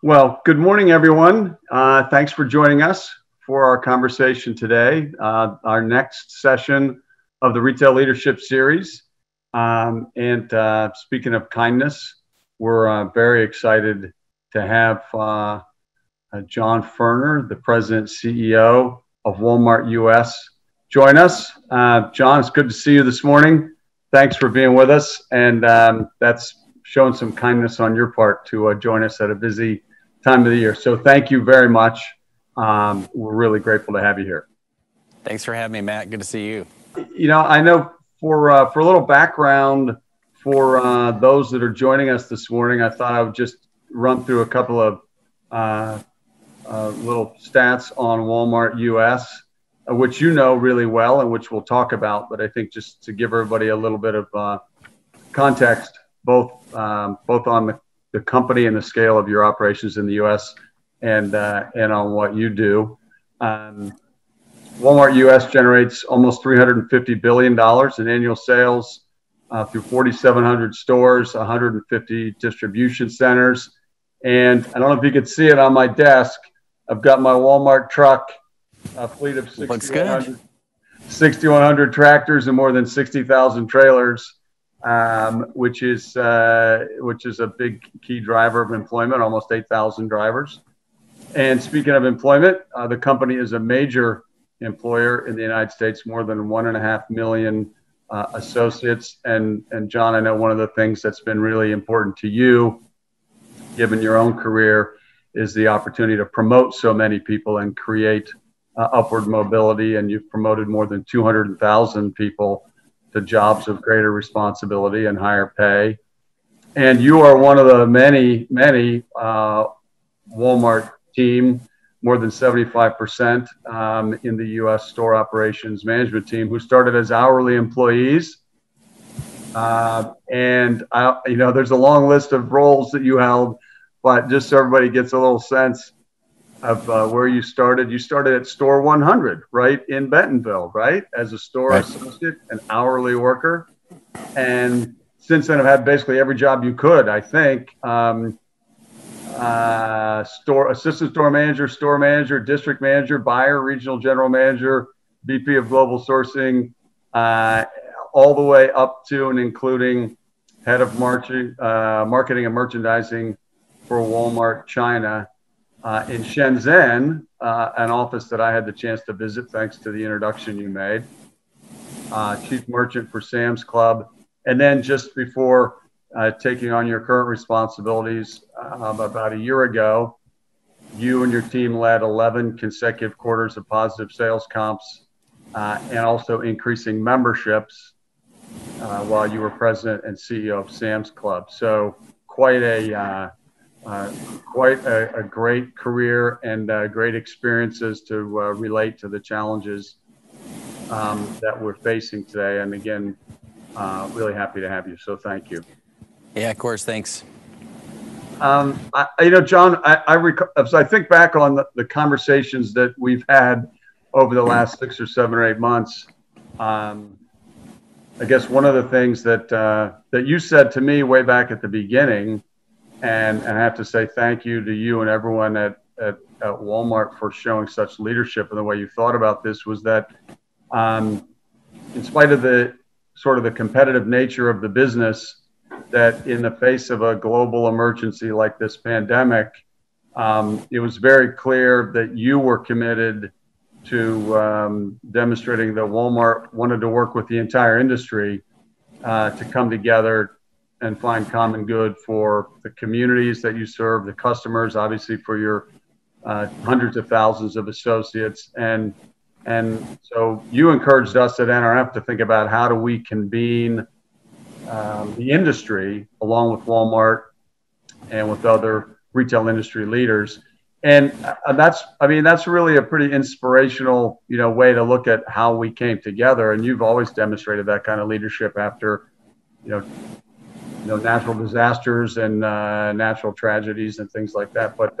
Well, good morning, everyone. Thanks for joining us for our conversation today, our next session of the Retail Leadership Series. Speaking of kindness, we're very excited to have John Furner, the President and CEO of Walmart US, join us. John, it's good to see you this morning. Thanks for being with us, and that's shown some kindness on your part to join us at a busy time of the year. So thank you very much. We're really grateful to have you here. Thanks for having me, Matt. Good to see you. You know, I know for a little background for those that are joining us this morning, I thought I would just run through a couple of little stats on Walmart US, which you know really well and which we'll talk about. But I think just to give everybody a little bit of context, both on the company and the scale of your operations in the US and on what you do. Walmart US generates almost $350 billion in annual sales through 4,700 stores, 150 distribution centers. And I don't know if you could see it on my desk. I've got my Walmart truck, a fleet of 6,100 tractors and more than 60,000 trailers, which is a big key driver of employment, almost 8,000 drivers. And speaking of employment, the company is a major employer in the United States, more than 1.5 million associates. And John, I know one of the things that's been really important to you, given your own career, is the opportunity to promote so many people and create upward mobility. And you've promoted more than 200,000 people to jobs of greater responsibility and higher pay. And you are one of the many, many Walmart team, more than 75% in the U.S. store operations management team, who started as hourly employees. You know, there's a long list of roles that you held, but just so everybody gets a little sense of where you started. You started at Store 100, right, in Bentonville, right, as a store associate, an hourly worker. And since then, I've had basically every job you could, I think. Assistant store manager, district manager, buyer, regional general manager, VP of global sourcing, all the way up to and including head of marketing and merchandising for Walmart China in Shenzhen, an office that I had the chance to visit thanks to the introduction you made, chief merchant for Sam's Club. And then just before taking on your current responsibilities about a year ago, you and your team led 11 consecutive quarters of positive sales comps and also increasing memberships while you were president and CEO of Sam's Club. So quite a great career and great experiences to relate to the challenges that we're facing today. And again, really happy to have you. So thank you. Yeah, of course. Thanks. You know, John, as I think back on the conversations that we've had over the last 6 or 7 or 8 months, I guess one of the things that that you said to me way back at the beginning, and I have to say thank you to you and everyone at Walmart for showing such leadership in the way you thought about this, was that in spite of the sort of the competitive nature of the business, that in the face of a global emergency like this pandemic, it was very clear that you were committed to demonstrating that Walmart wanted to work with the entire industry to come together and find common good for the communities that you serve, the customers, obviously for your hundreds of thousands of associates. And so you encouraged us at NRF to think about how do we convene the industry along with Walmart and with other retail industry leaders. And that's really a pretty inspirational, you know, way to look at how we came together. And you've always demonstrated that kind of leadership after, you know, natural disasters and natural tragedies and things like that. But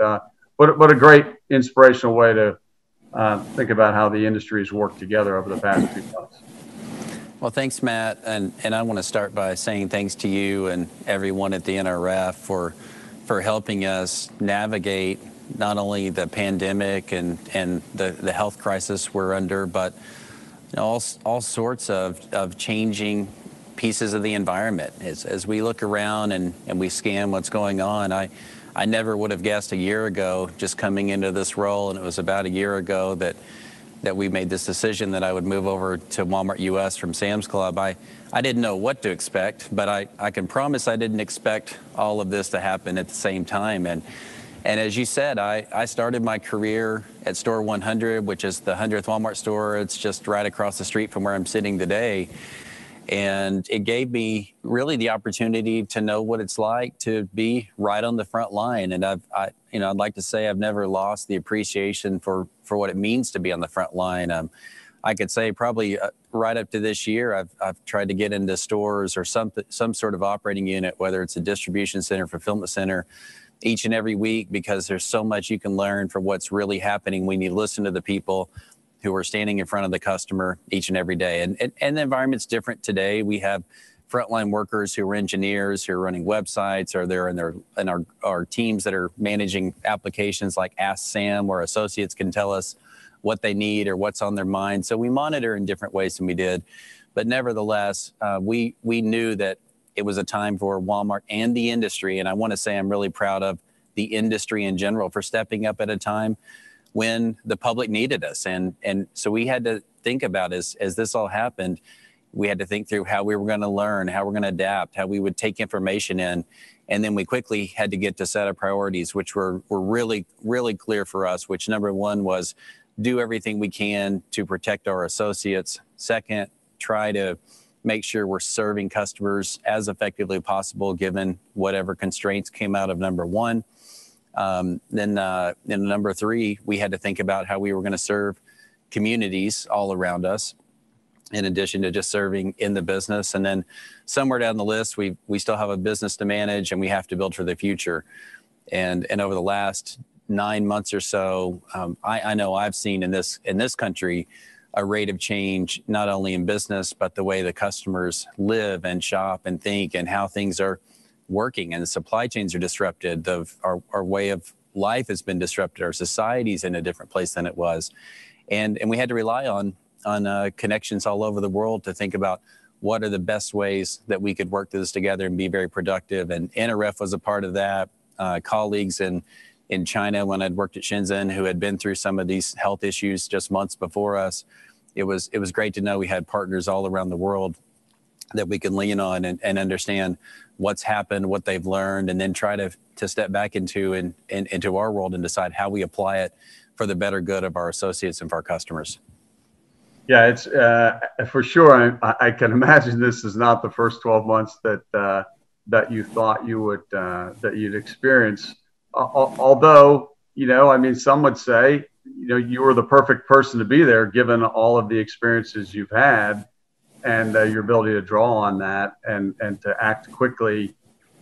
a great inspirational way to think about how the industries work together over the past few months. Well, thanks, Matt. And I want to start by saying thanks to you and everyone at the NRF for for helping us navigate not only the pandemic and the health crisis we're under, but all sorts of changing pieces of the environment. As we look around and we scan what's going on, I never would have guessed a year ago, just coming into this role, and it was about a year ago that we made this decision that I would move over to Walmart US from Sam's Club. I didn't know what to expect, but I can promise I didn't expect all of this to happen at the same time. And as you said, I started my career at Store 100, which is the 100th Walmart store. It's just right across the street from where I'm sitting today. And it gave me really the opportunity to know what it's like to be right on the front line. And I'd like to say I've never lost the appreciation for what it means to be on the front line. I could say probably right up to this year, I've tried to get into stores or some sort of operating unit, whether it's a distribution center, fulfillment center, each and every week, because there's so much you can learn from what's really happening when you listen to the people who are standing in front of the customer each and every day. And the environment's different today. We have frontline workers who are engineers, who are running websites, or they're in our teams that are managing applications like Ask Sam, where associates can tell us what they need or what's on their mind. So we monitor in different ways than we did. But nevertheless, we knew that it was a time for Walmart and the industry. And I want to say I'm really proud of the industry in general for stepping up at a time when the public needed us. And so we had to think about, as this all happened, we had to think through how we were going to learn, how we're going to adapt, how we would take information in. And then we quickly had to get to set of priorities, which were really, really clear for us, which number one was do everything we can to protect our associates. Second, try to make sure we're serving customers as effectively as possible, given whatever constraints came out of number one. Then number three, we had to think about how we were going to serve communities all around us, in addition to just serving in the business. And then somewhere down the list, we still have a business to manage, and we have to build for the future. And over the last 9 months or so, I know I've seen in this country a rate of change, not only in business, but the way the customers live and shop and think, and how things are working, and the supply chains are disrupted. Our way of life has been disrupted. Our society's in a different place than it was. And we had to rely on connections all over the world to think about what are the best ways that we could work this together and be very productive. And NRF was a part of that. Colleagues in China, when I'd worked at Shenzhen, who had been through some of these health issues just months before us, it was great to know we had partners all around the world that we can lean on and understand what's happened, what they've learned, and then try to step back into our world and decide how we apply it for the better good of our associates and for our customers. Yeah, it's for sure. I can imagine this is not the first 12 months that you thought you would that you'd experience. Although, some would say, you were the perfect person to be there, given all of the experiences you've had and your ability to draw on that and to act quickly.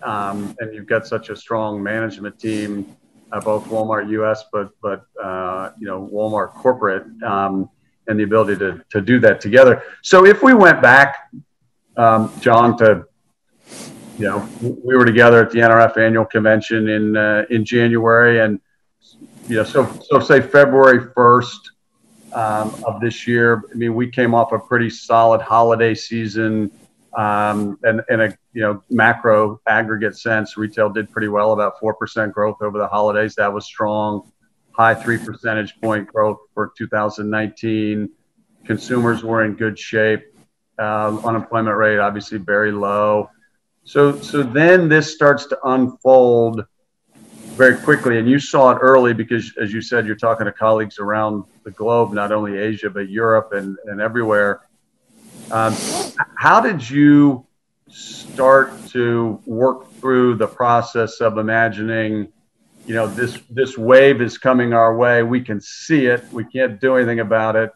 And you've got such a strong management team, both Walmart US, but Walmart corporate, and the ability to do that together. So if we went back, John, to we were together at the NRF annual convention in January, and so say February 1st of this year. I mean, we came off a pretty solid holiday season, and a macro aggregate sense, retail did pretty well, about 4% growth over the holidays. That was strong, high 3 percentage point growth for 2019. Consumers were in good shape. Unemployment rate obviously very low. So then this starts to unfold very quickly, and you saw it early because, as you said, you're talking to colleagues around the globe, not only Asia, but Europe and everywhere. How did you start to work through the process of imagining, this wave is coming our way, we can see it, we can't do anything about it,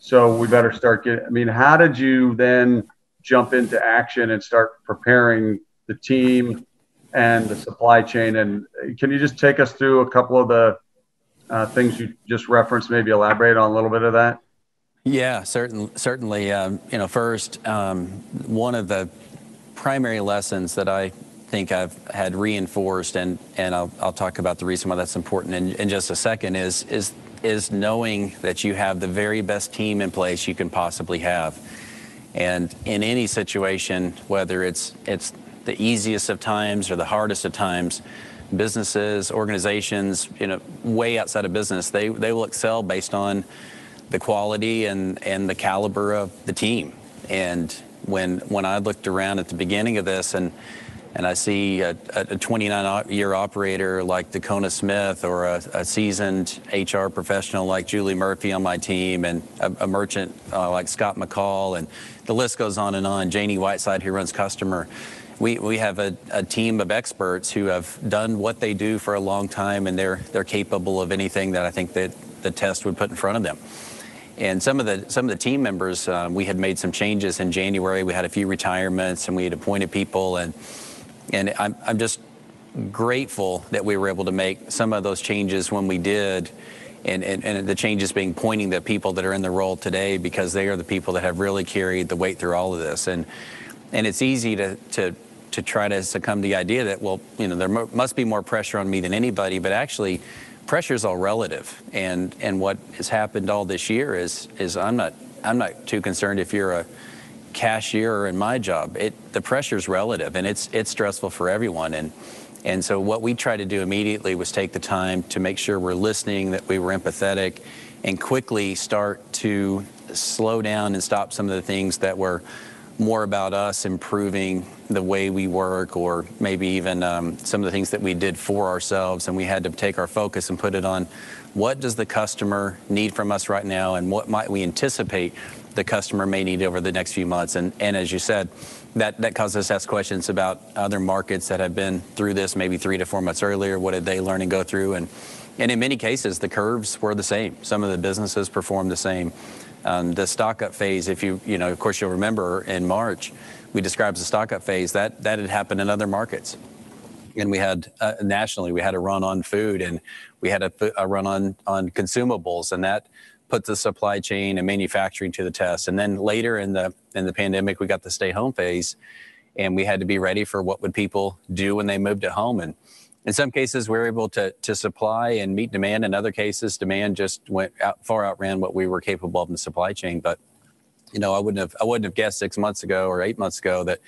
so we better start getting, how did you then jump into action and start preparing the team and the supply chain? And can you just take us through a couple of the things you just referenced, maybe elaborate on a little bit of that? Yeah, certainly. First, one of the primary lessons that I think I've had reinforced, and I'll talk about the reason why that's important in just a second, is knowing that you have the very best team in place you can possibly have. And in any situation, whether it's the easiest of times or the hardest of times, businesses, organizations, you know, way outside of business, they will excel based on the quality and the caliber of the team. And when I looked around at the beginning of this and I see a 29-year operator like Dacona Smith, or a seasoned HR professional like Julie Murphy on my team, and a merchant like Scott McCall, and the list goes on and on. Janie Whiteside, who runs customer. We have a team of experts who have done what they do for a long time, and they're capable of anything that I think that the test would put in front of them. And some of the team members, we had made some changes in January. We had a few retirements, and we had appointed people, and I'm just grateful that we were able to make some of those changes when we did, and the changes being pointing to people that are in the role today, because they are the people that have really carried the weight through all of this. And it's easy to try to succumb to the idea that, well, you know, there must be more pressure on me than anybody, but actually pressure's all relative. And what has happened all this year is I'm not too concerned if you're a cashier or in my job. The pressure's relative, and it's stressful for everyone. And so what we tried to do immediately was take the time to make sure we're listening, that we were empathetic, and quickly start to slow down and stop some of the things that were more about us improving the way we work, or maybe even some of the things that we did for ourselves. And we had to take our focus and put it on what does the customer need from us right now, and what might we anticipate the customer may need over the next few months. And as you said, that caused us to ask questions about other markets that have been through this maybe 3 to 4 months earlier. What did they learn and go through? And in many cases, the curves were the same. Some of the businesses performed the same. The stock-up phase, if you know, of course you'll remember in March, we described the stock-up phase, that had happened in other markets. And we had, nationally, we had a run on food, and we had a run on consumables, and that put the supply chain and manufacturing to the test. And then later in the pandemic, we got the stay-home phase, and we had to be ready for what would people do when they moved at home. And in some cases, we were able to supply and meet demand. In other cases, demand just far outran what we were capable of in the supply chain. But, you know, I wouldn't have guessed 6 months ago or 8 months ago that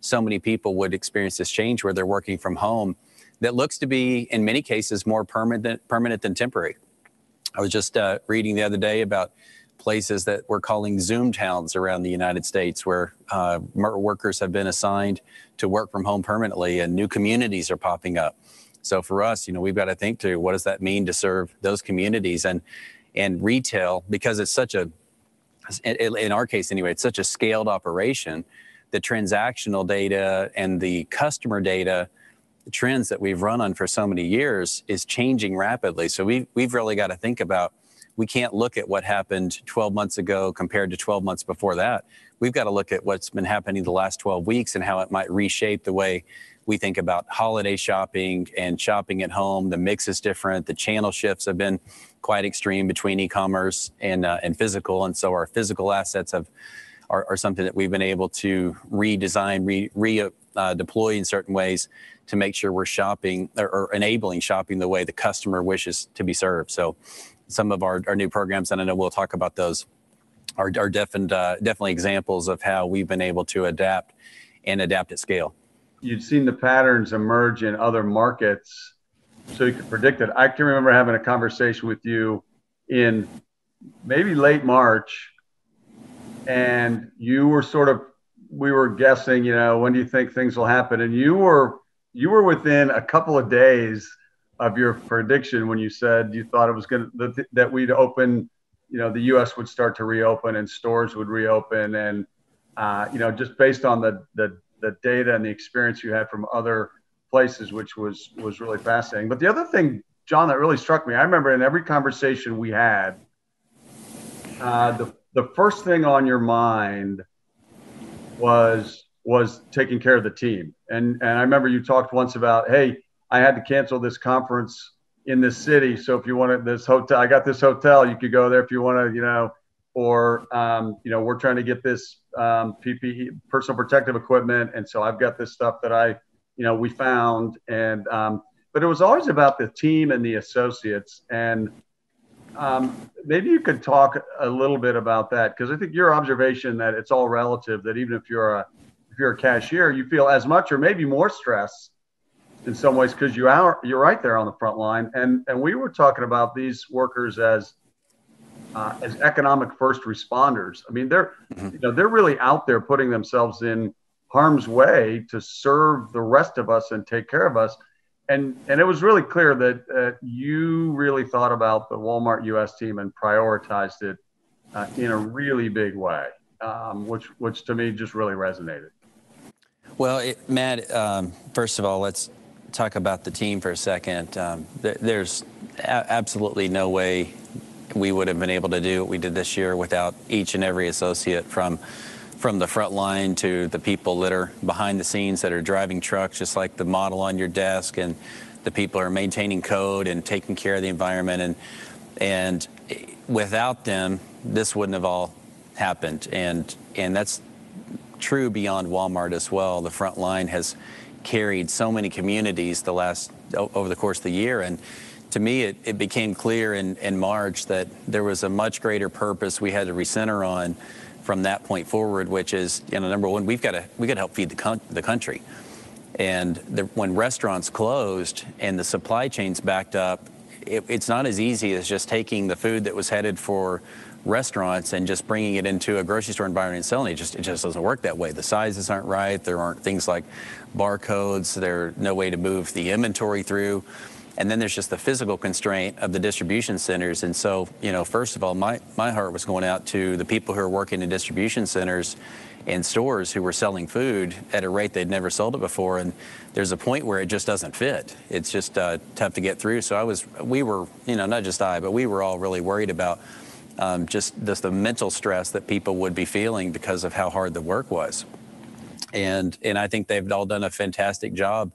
so many people would experience this change where they're working from home. That looks to be, in many cases, more permanent than temporary. I was just reading the other day about places that we're calling Zoom towns around the United States, where workers have been assigned to work from home permanently, and new communities are popping up. So for us, you know, we've got to think through what does that mean to serve those communities, and retail, because it's such a, in our case anyway, it's such a scaled operation. The transactional data and the customer data, the trends that we've run on for so many years is changing rapidly. So we've really got to think about, we can't look at what happened 12 months ago compared to 12 months before that. We've got to look at what's been happening the last 12 weeks and how it might reshape the way we think about holiday shopping and shopping at home. The mix is different. The channel shifts have been quite extreme between e-commerce and physical. And so our physical assets are something that we've been able to redesign, deploy in certain ways to make sure we're shopping or enabling shopping the way the customer wishes to be served. So some of our new programs, and I know we'll talk about those, are definitely examples of how we've been able to adapt at scale. You've seen the patterns emerge in other markets, so you could predict it. I can remember having a conversation with you in maybe late March, and you were we were guessing, you know, when do you think things will happen? And you were within a couple of days of your prediction when you said you thought it was going to, that we'd open, you know, the U.S. would start to reopen and stores would reopen. And, you know, just based on the data and the experience you had from other places, which was really fascinating. But the other thing, John, that really struck me, I remember in every conversation we had, the first thing on your mind was taking care of the team. And I remember you talked once about, hey, I had to cancel this conference in this city. So if you wanted this hotel, I got this hotel, you could go there if you want to, you know, or, you know, we're trying to get this PPE, personal protective equipment. And so I've got this stuff that I we found. And but it was always about the team and the associates. And maybe you could talk a little bit about that, because I think your observation that it's all relative, that even if you're a cashier, you feel as much or maybe more stress in some ways because you're right there on the front line. And we were talking about these workers as economic first responders. I mean, they're really out there putting themselves in harm's way to serve the rest of us and take care of us. And it was really clear that you really thought about the Walmart US team and prioritized it in a really big way, which to me just really resonated. Well, Matt, first of all, let's talk about the team for a second. There's absolutely no way we would have been able to do what we did this year without each and every associate, from the front line to the people that are behind the scenes that are driving trucks, just like the model on your desk, and the people who are maintaining code and taking care of the environment. And without them, this wouldn't have all happened. And that's true beyond Walmart as well. The front line has carried so many communities over the course of the year. And to me, it became clear in March that there was a much greater purpose we had to recenter on from that point forward, which is, number one, we got to help feed the country. And when restaurants closed and the supply chains backed up, it's not as easy as just taking the food that was headed for restaurants and just bringing it into a grocery store environment and selling it. It just doesn't work that way. The sizes aren't right. There aren't things like barcodes. There's no way to move the inventory through. And then there's just the physical constraint of the distribution centers. And so, first of all, my heart was going out to the people who are working in distribution centers and stores who were selling food at a rate they'd never sold it before. And there's a point where it just doesn't fit. It's just tough to get through. So we were all really worried about just the mental stress that people would be feeling because of how hard the work was. And I think they've all done a fantastic job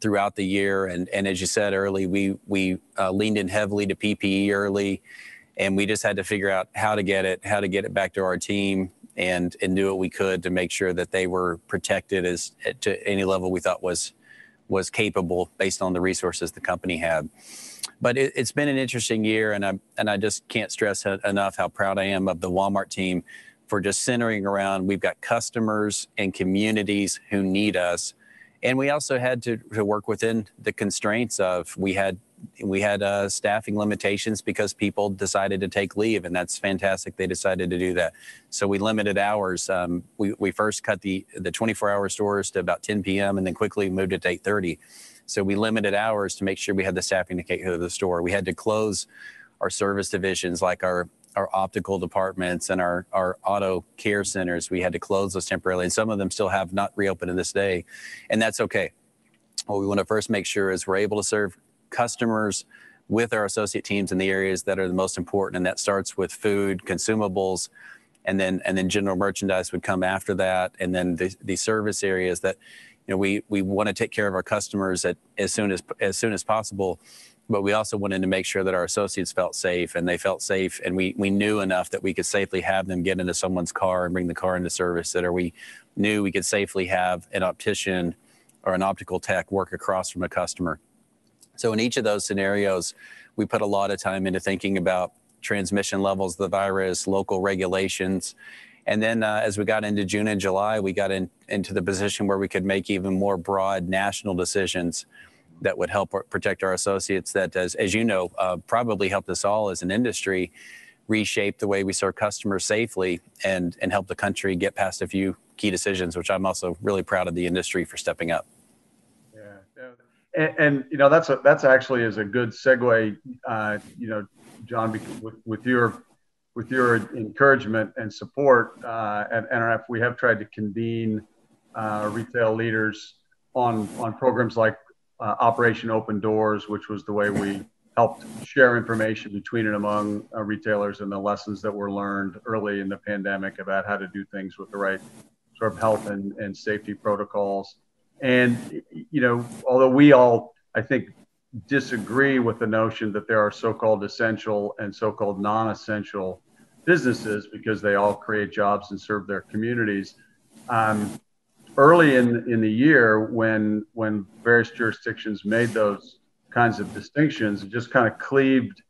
throughout the year. And as you said early, we leaned in heavily to PPE early, and we just had to figure out how to get it back to our team and do what we could to make sure that they were protected as to any level we thought was capable based on the resources the company had. But it's been an interesting year, and I just can't stress enough how proud I am of the Walmart team for just centering around, we've got customers and communities who need us. And we also had to work within the constraints of we had staffing limitations because people decided to take leave, and that's fantastic. They decided to do that. So we limited hours. We first cut the 24-hour stores to about 10 p.m. and then quickly moved it to 8:30. So we limited hours to make sure we had the staffing to get to the store. We had to close our service divisions like our optical departments and our auto care centers. We had to close those temporarily, and some of them still have not reopened to this day, and that's okay. What we want to first make sure is we're able to serve customers with our associate teams in the areas that are the most important, and that starts with food, consumables, and then general merchandise would come after that, and then the service areas that we want to take care of our customers as soon as possible. But we also wanted to make sure that our associates felt safe, and they felt safe, and we knew enough that we could safely have them get into someone's car and bring the car into service, that we knew we could safely have an optician or an optical tech work across from a customer. So in each of those scenarios, we put a lot of time into thinking about transmission levels of the virus, local regulations. And then as we got into June and July, we got into the position where we could make even more broad national decisions that would help protect our associates, that, as you know, probably helped us all as an industry reshape the way we serve customers safely and help the country get past a few key decisions, which I'm also really proud of the industry for stepping up. Yeah. And that's actually is a good segue, John, with your encouragement and support at NRF, we have tried to convene retail leaders on programs like Operation Open Doors, which was the way we helped share information between and among retailers, and the lessons that were learned early in the pandemic about how to do things with the right sort of health and safety protocols. And, although we all, I think, disagree with the notion that there are so-called essential and so-called non-essential businesses because they all create jobs and serve their communities. early in the year when various jurisdictions made those kinds of distinctions, it just kind of cleaved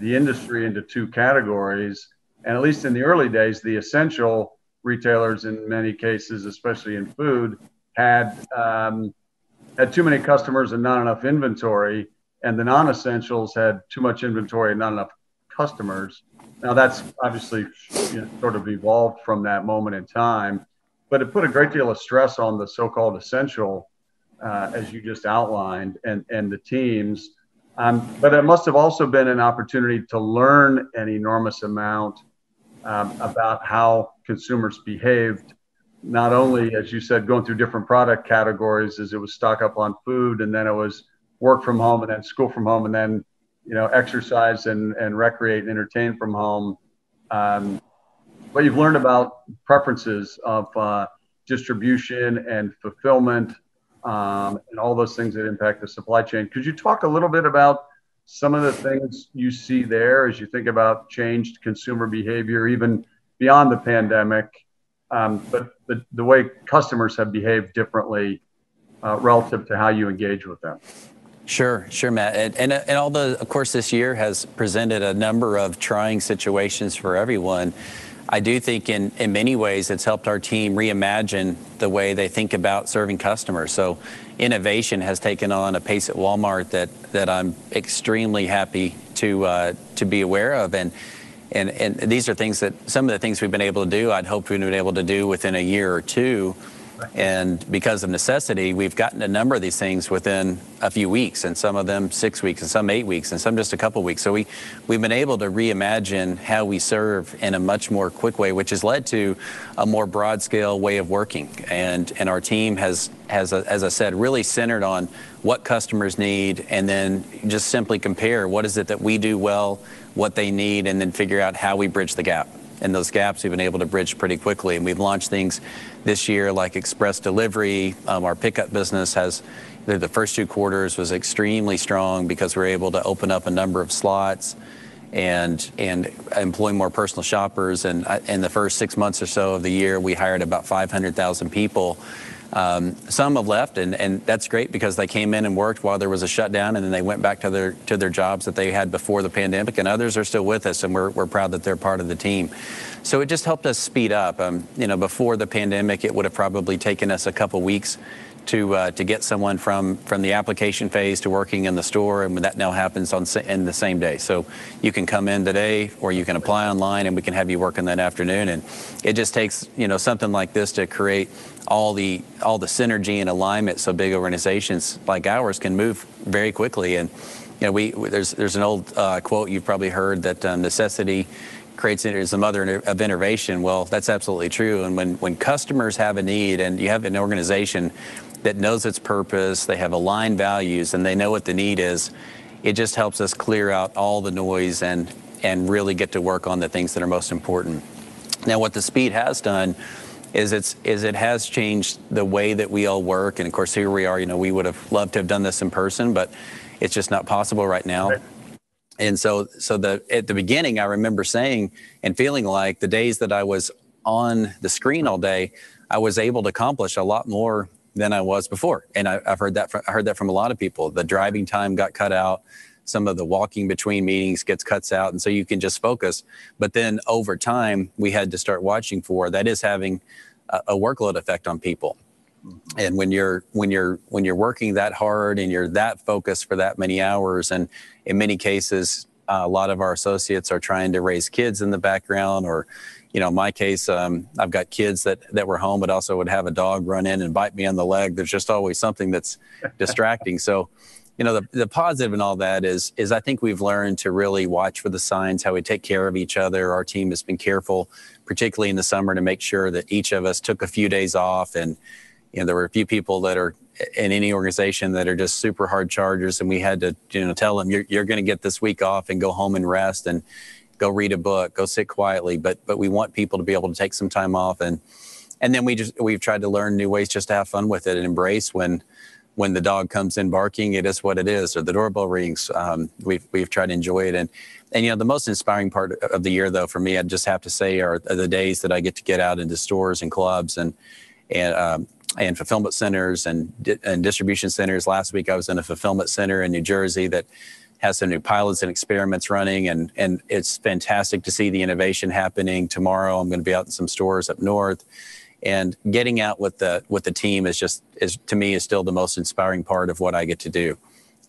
the industry into two categories. And at least in the early days, the essential retailers in many cases, especially in food, had too many customers and not enough inventory, and the non-essentials had too much inventory and not enough customers. Now that's obviously sort of evolved from that moment in time, but it put a great deal of stress on the so-called essential, as you just outlined, and the teams. But it must have also been an opportunity to learn an enormous amount about how consumers behaved, not only, as you said, going through different product categories, as it was stock up on food, and then it was work from home, and then school from home, and then exercise and recreate and entertain from home. But you've learned about preferences of distribution and fulfillment and all those things that impact the supply chain. Could you talk a little bit about some of the things you see there as you think about changed consumer behavior, even beyond the pandemic, but the way customers have behaved differently relative to how you engage with them? Sure, Matt. And although, of course, this year has presented a number of trying situations for everyone, I do think in many ways it's helped our team reimagine the way they think about serving customers. So innovation has taken on a pace at Walmart that I'm extremely happy to be aware of. And these are things that, some of the things we've been able to do, I'd hoped we'd been able to do within a year or two. And because of necessity, we've gotten a number of these things within a few weeks, and some of them 6 weeks, and some 8 weeks, and some just a couple weeks. So we've been able to reimagine how we serve in a much more quick way, which has led to a more broad scale way of working. And our team has as I said, really centered on what customers need, and then just simply compare what is it that we do well, what they need, and then figure out how we bridge the gap. And those gaps we've been able to bridge pretty quickly. And we've launched things this year like express delivery. Our pickup business has, the first 2 quarters was extremely strong because we were able to open up a number of slots and employ more personal shoppers. And in the first 6 months or so of the year, we hired about 500,000 people. Some have left, and that's great because they came in and worked while there was a shutdown, and then they went back to their jobs that they had before the pandemic, and others are still with us, and we're proud that they're part of the team. So it just helped us speed up. Before the pandemic, it would have probably taken us a couple weeks to get someone from the application phase to working in the store, and that now happens in the same day. So you can come in today, or you can apply online, and we can have you working that afternoon. And it just takes something like this to create all the synergy and alignment, so big organizations like ours can move very quickly. And there's an old quote you've probably heard that necessity creates it is the mother of innovation. Well, that's absolutely true. And when customers have a need, and you have an organization that knows its purpose, they have aligned values, and they know what the need is, it just helps us clear out all the noise and really get to work on the things that are most important. Now, what the speed has done is it has changed the way that we all work. And of course, here we are, we would have loved to have done this in person, but it's just not possible right now. Right. And so at the beginning, I remember saying and feeling like the days that I was on the screen all day, I was able to accomplish a lot more than I was before. And I heard that from a lot of people. The driving time got cut out. Some of the walking between meetings cuts out. And so you can just focus. But then over time, we had to start watching for that is having a workload effect on people. And when you're working that hard and you're that focused for that many hours, and in many cases, a lot of our associates are trying to raise kids in the background, or, in my case, I've got kids that were home, but also would have a dog run in and bite me on the leg. There's just always something that's distracting. So, the positive in all that is I think we've learned to really watch for the signs, how we take care of each other. Our team has been careful, particularly in the summer, to make sure that each of us took a few days off. And, there were a few people that are in any organization that are just super hard chargers. And we had to, tell them you're going to get this week off and go home and rest and go read a book, go sit quietly. But we want people to be able to take some time off. And then we've tried to learn new ways just to have fun with it and embrace when the dog comes in barking, it is what it is, or the doorbell rings. We've tried to enjoy it. And the most inspiring part of the year, though, for me, I'd just have to say, are the days that I get to get out into stores and clubs and and fulfillment centers and distribution centers. Last week, I was in a fulfillment center in New Jersey that has some new pilots and experiments running, and it's fantastic to see the innovation happening. Tomorrow, I'm going to be out in some stores up north, and getting out with the team is to me is still the most inspiring part of what I get to do.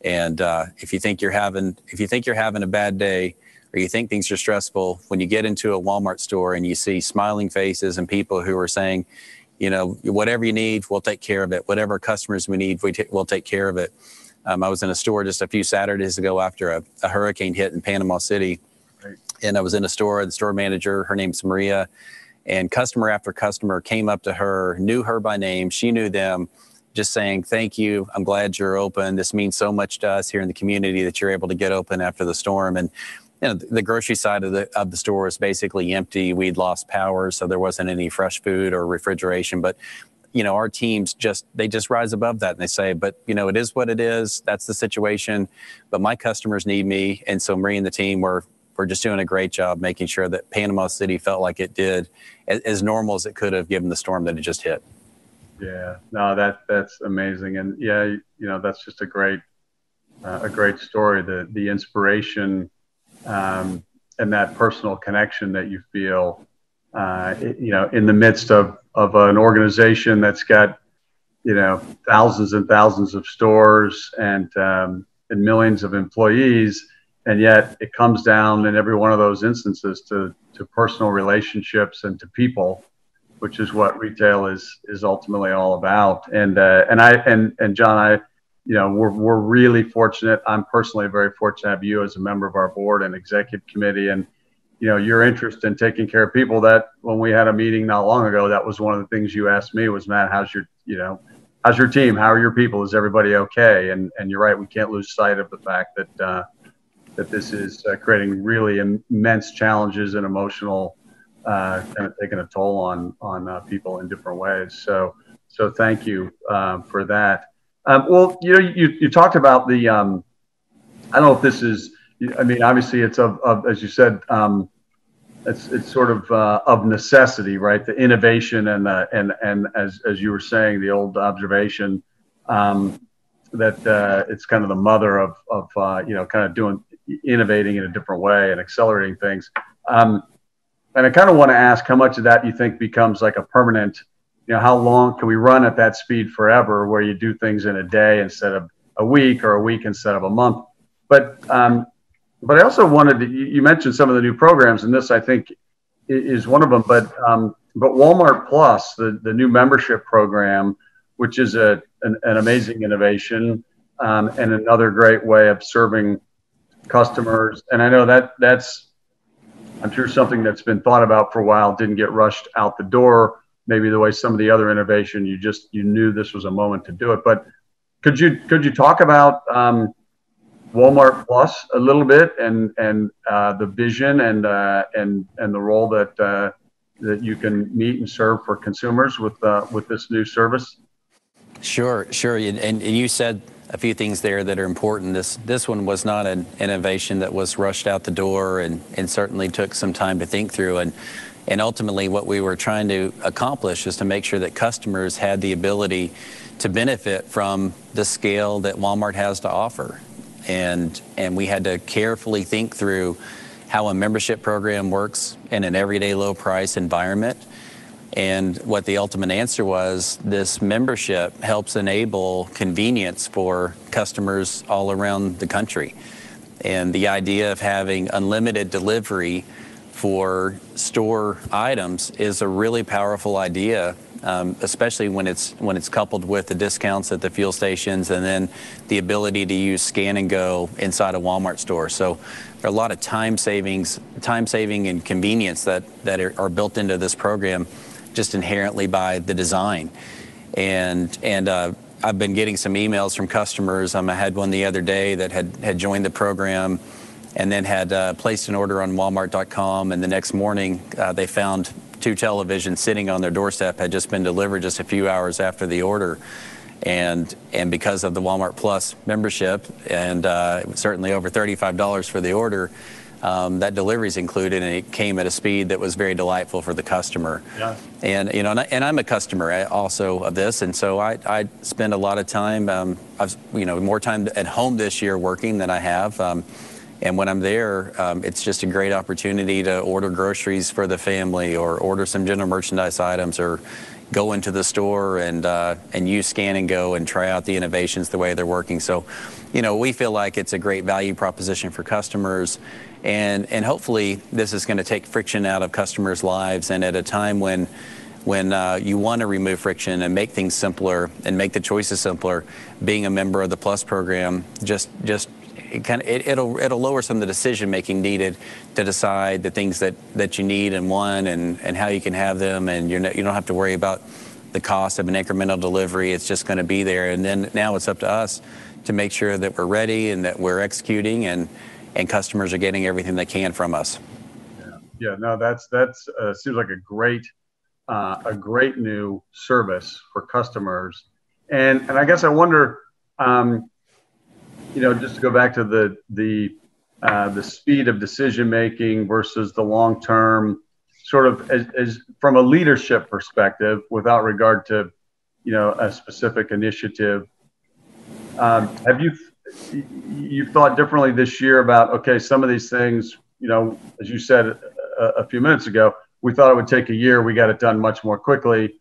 And if you think you're having a bad day, or you think things are stressful, when you get into a Walmart store and you see smiling faces and people who are saying, you know, whatever you need, we'll take care of it. Whatever customers we need, we'll take care of it. I was in a store just a few Saturdays ago after a hurricane hit in Panama City. Right. And I was in a store, the store manager, her name's Maria, and customer after customer came up to her, knew her by name. She knew them, just saying, thank you. I'm glad you're open. This means so much to us here in the community that you're able to get open after the storm. And you know, the grocery side of the store is basically empty. We'd lost power, so there wasn't any fresh food or refrigeration. But you know, our teams just rise above that, and they say, but you know, it is what it is. That's the situation. But my customers need me, and so Marie and the team were just doing a great job making sure that Panama City felt like it did, as normal as it could have given the storm that it just hit. Yeah, no, that's amazing, and yeah, you know, that's just a great story. The inspiration and that personal connection that you feel. You know, in the midst of an organization that's got, you know, thousands and thousands of stores and millions of employees, and yet it comes down in every one of those instances to personal relationships and to people, which is what retail is ultimately all about. And John, you know, we're really fortunate. I'm personally very fortunate to have you as a member of our board and executive committee, and you know, your interest in taking care of people. That when we had a meeting not long ago, that was one of the things you asked me was, Matt, how's your team? How are your people? Is everybody okay? And you're right. We can't lose sight of the fact that, that this is creating really immense challenges and emotional, kind of taking a toll on people in different ways. So thank you, for that. Well, you know, you talked about the, I don't know if this is, I mean, obviously it's of as you said, it's sort of necessity, right? The innovation and as you were saying, the old observation that it's kind of the mother of you know, kind of innovating in a different way and accelerating things. And I kind of want to ask how much of that you think becomes like a permanent, you know, how long can we run at that speed forever, where you do things in a day instead of a week, or a week instead of a month? But I also wanted to, you mentioned some of the new programs, and this I think is one of them, but Walmart Plus, the new membership program, which is an amazing innovation, and another great way of serving customers. And I know that's, I'm sure, something that's been thought about for a while, didn't get rushed out the door, maybe the way some of the other innovation, you knew this was a moment to do it. But could you talk about, Walmart Plus a little bit, and the vision and the role that you can meet and serve for consumers with this new service? Sure. And you said a few things there that are important. This one was not an innovation that was rushed out the door, and certainly took some time to think through. And ultimately what we were trying to accomplish is to make sure that customers had the ability to benefit from the scale that Walmart has to offer. And we had to carefully think through how a membership program works in an everyday low price environment. And what the ultimate answer was, this membership helps enable convenience for customers all around the country. And the idea of having unlimited delivery for store items is a really powerful idea, especially when it's coupled with the discounts at the fuel stations, and then the ability to use Scan and Go inside a Walmart store. So there are a lot of time saving and convenience that are built into this program just inherently by the design. And I've been getting some emails from customers. I had one the other day that had joined the program, and then had placed an order on Walmart.com, and the next morning they found two televisions sitting on their doorstep, had just been delivered just a few hours after the order. And because of the Walmart Plus membership, and certainly over $35 for the order, that delivery's included, and it came at a speed that was very delightful for the customer. Yeah. And you know, and I'm a customer also of this, and so I spend a lot of time, I've, you know, more time at home this year working than I have. And when I'm there, it's just a great opportunity to order groceries for the family, or order some general merchandise items, or go into the store and use Scan and Go and try out the innovations the way they're working. So, you know, we feel like it's a great value proposition for customers, and hopefully this is going to take friction out of customers' lives. And at a time when you want to remove friction and make things simpler and make the choices simpler, being a member of the Plus program just it'll lower some of the decision making needed to decide the things that you need and want, and how you can have them, and you don't have to worry about the cost of an incremental delivery. It's just going to be there, and then now it's up to us to make sure that we're ready and that we're executing, and customers are getting everything they can from us. Yeah, no, that's seems like a great new service for customers, and I guess I wonder. You know, just to go back to the speed of decision making versus the long term, sort of as from a leadership perspective, without regard to, you know, a specific initiative. Have you thought differently this year about, okay, some of these things, you know, as you said a few minutes ago, we thought it would take a year, we got it done much more quickly.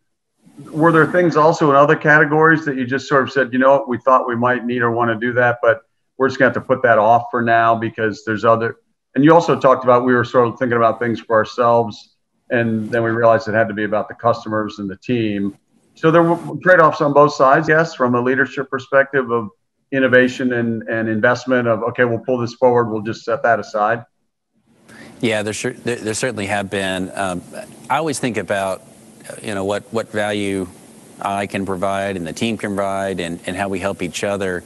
Were there things also in other categories that you just sort of said, you know what, we thought we might need or want to do that, but we're just going to have to put that off for now because there's other, and you also talked about, we were sort of thinking about things for ourselves, and then we realized it had to be about the customers and the team. So there were trade-offs on both sides, yes, from a leadership perspective of innovation and investment of, okay, we'll pull this forward, we'll just set that aside. Yeah, there certainly have been. I always think about, you know, what value I can provide and the team can provide, and how we help each other,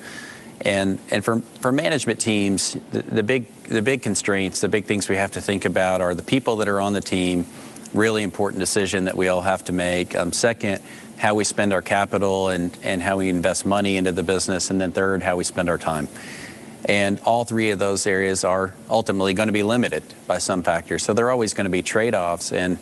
and for management teams, the big constraints, the big things we have to think about are the people that are on the team. Really important decision that we all have to make. Second, how we spend our capital and how we invest money into the business, and then third, how we spend our time. And all three of those areas are ultimately going to be limited by some factor. So there are always going to be trade-offs, and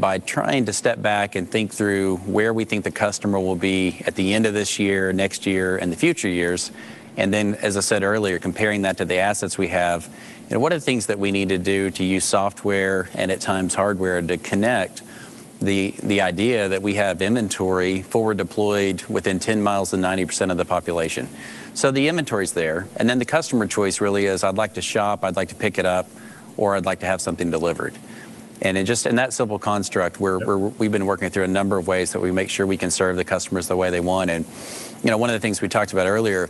by trying to step back and think through where we think the customer will be at the end of this year, next year, and the future years, and then, as I said earlier, comparing that to the assets we have, you know, what are the things that we need to do to use software and at times hardware to connect the idea that we have inventory forward deployed within 10 miles of 90% of the population. So the inventory's there, and then the customer choice really is, I'd like to shop, I'd like to pick it up, or I'd like to have something delivered. And it just in that simple construct, we've been working through a number of ways that we make sure we can serve the customers the way they want. And you know, one of the things we talked about earlier,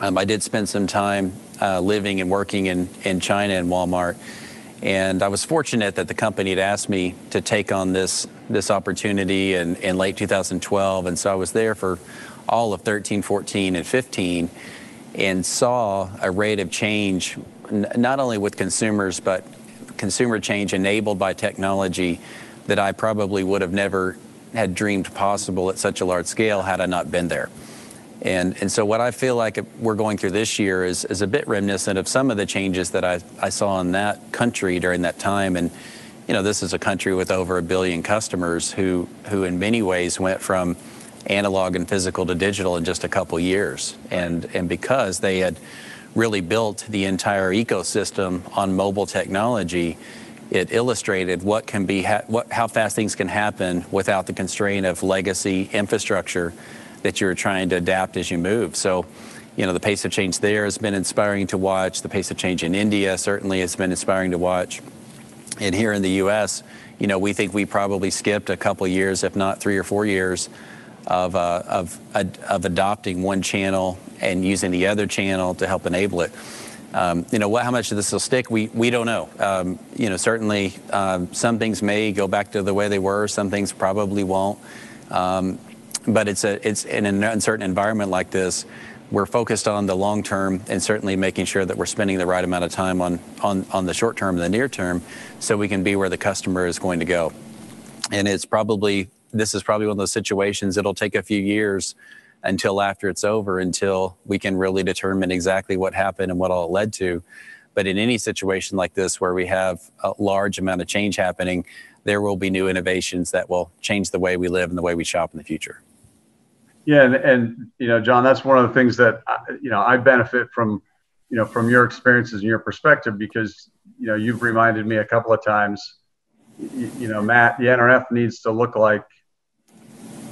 I did spend some time living and working in China and Walmart, and I was fortunate that the company had asked me to take on this opportunity in late 2012, and so I was there for all of 13, 14, and 15, and saw a rate of change, not only with consumers, but consumer change enabled by technology that I probably would have never had dreamed possible at such a large scale had I not been there. And so what I feel like we're going through this year is a bit reminiscent of some of the changes that I saw in that country during that time. And you know, this is a country with over a billion customers who in many ways went from analog and physical to digital in just a couple years. And because they had really built the entire ecosystem on mobile technology, it illustrated what can be how fast things can happen without the constraint of legacy infrastructure that you're trying to adapt as you move. So, you know, the pace of change there has been inspiring to watch. The pace of change in India certainly has been inspiring to watch. And here in the U.S., you know, we think we probably skipped a couple years, if not 3 or 4 years, of adopting one channel and using the other channel to help enable it. You know, how much of this will stick, we don't know. You know, certainly some things may go back to the way they were, some things probably won't. But it's in an uncertain environment like this, we're focused on the long term and certainly making sure that we're spending the right amount of time on the short term and the near term so we can be where the customer is going to go. And this is probably one of those situations, it'll take a few years until after it's over, until we can really determine exactly what happened and what all it led to. But in any situation like this, where we have a large amount of change happening, there will be new innovations that will change the way we live and the way we shop in the future. Yeah. And you know, John, that's one of the things that, you know, I benefit from your experiences and your perspective, because, you know, you've reminded me a couple of times, you know, Matt, the NRF needs to look like,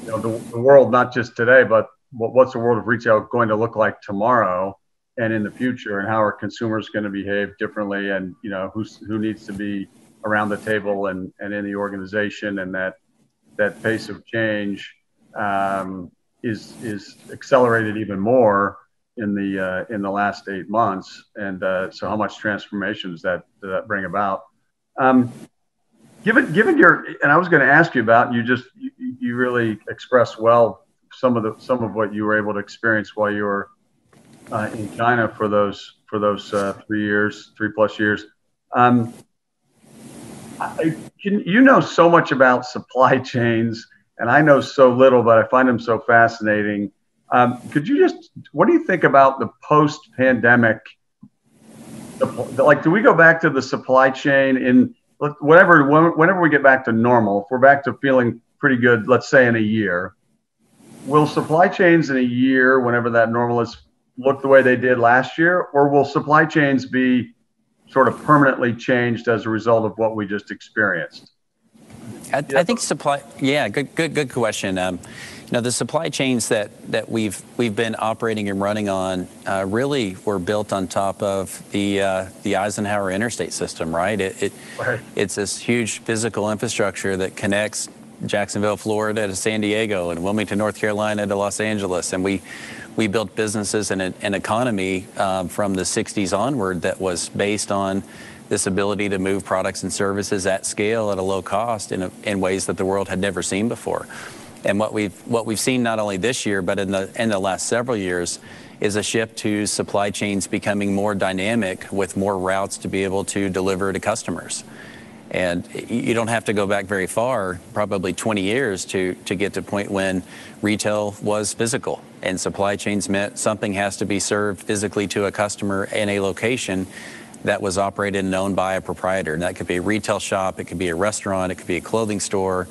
you know, the world, not just today, but what's the world of retail going to look like tomorrow and in the future, and how are consumers going to behave differently, and, you know, who needs to be around the table and in the organization. And that pace of change is accelerated even more in the last 8 months. And so how much transformation does that bring about? Given your, and I was going to ask you about, you really expressed well some of what you were able to experience while you were in China for those 3 plus years. You know so much about supply chains, and I know so little, but I find them so fascinating. What do you think about the post-pandemic? Like, do we go back to the supply chain in whenever we get back to normal? If we're back to feeling pretty good, let's say in a year, will supply chains in a year, whenever that normal is, look the way they did last year? Or will supply chains be sort of permanently changed as a result of what we just experienced? I think supply. Yeah, good question. You know, the supply chains that we've been operating and running on really were built on top of the Eisenhower Interstate System, right? It's this huge physical infrastructure that connects Jacksonville, Florida to San Diego, and Wilmington, North Carolina to Los Angeles. And we built businesses and an economy from the 60s onward that was based on this ability to move products and services at scale at a low cost in ways that the world had never seen before. And what we've seen not only this year, but in the last several years, is a shift to supply chains becoming more dynamic with more routes to be able to deliver to customers. And you don't have to go back very far, probably 20 years, to get to a point when retail was physical and supply chains meant something has to be served physically to a customer in a location that was operated and owned by a proprietor. And that could be a retail shop, it could be a restaurant, it could be a clothing store.